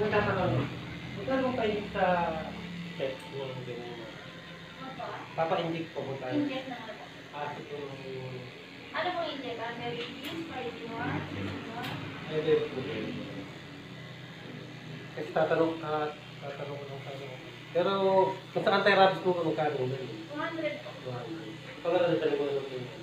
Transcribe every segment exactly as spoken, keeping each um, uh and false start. Kung tatanong mo, magkano kayo sa check ng ganyan? Papa-inject po po tayo. Inject na nga po. Ah, siguro. Ano pong inject? Ah, Meridian, Meridian, Meridian. Kasi tatanong, ah, tatanong ko nung kano. Pero, kung sa anti-rabs po nung kano? two hundred po. two hundred. Pagkala na tayo ko nung kano?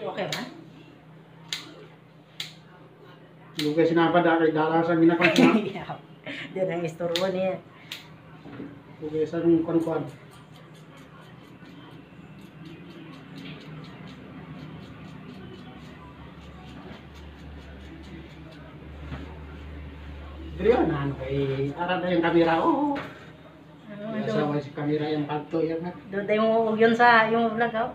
Okay ba? Yung kasi napadala kay Dara sa ginakonsuma. Diyan ang istorbo niya. Okay, sa nung konkuan. Diyan na kay ara yung kamera. Oo. Ano si kamera yung panto yan. Do tayo mo yun sa yung vlog ko.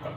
Ano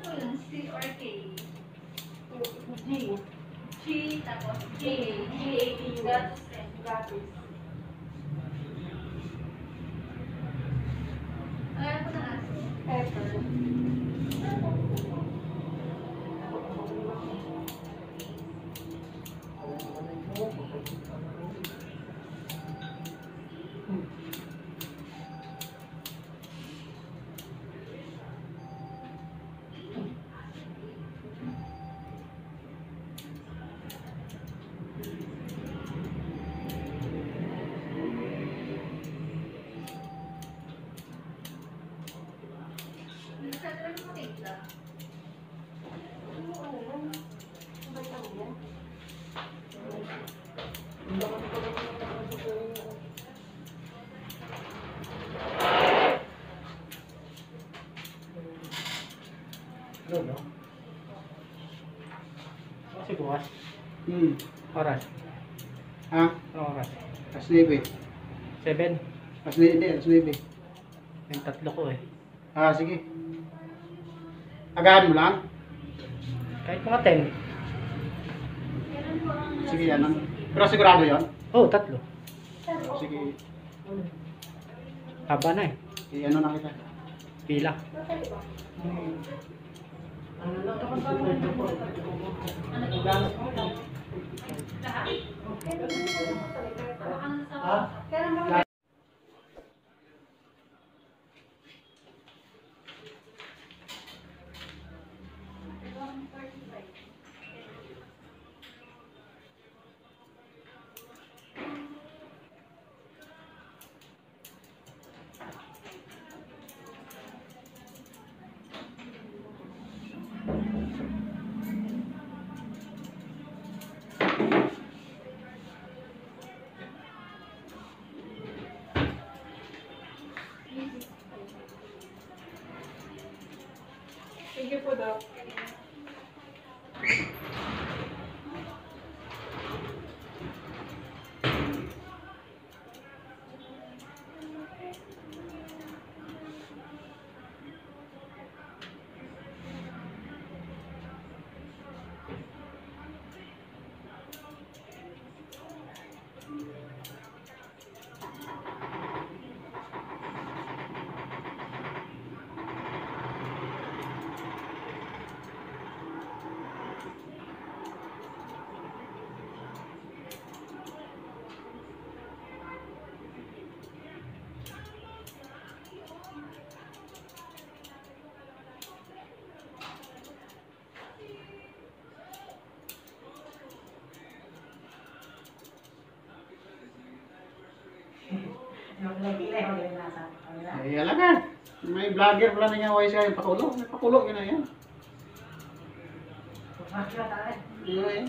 po yun? C or K? G. G, tapos G, G eighteen gatos ten gatos. Ayan po na natin. Pepper. Hmm, oras. Ha? Oras. As nine. seven. As nine, as nine. Yung tatlo ko eh. Ah, sige. Agahan mo lang? Kahit mga ten. Sige yan lang. Pero sigurado yun? Oo, oh, tatlo. Sige. Haba na eh. Sige, ano na kita? Pila. Hmm. Ano lang kapag pag-pag-pag? Ano lang? Lahat? Thank you for that. Ayan lang ah. May vlogger pala na nga way siya. Pakulo. May pakulo. Yun na yan. Yun eh.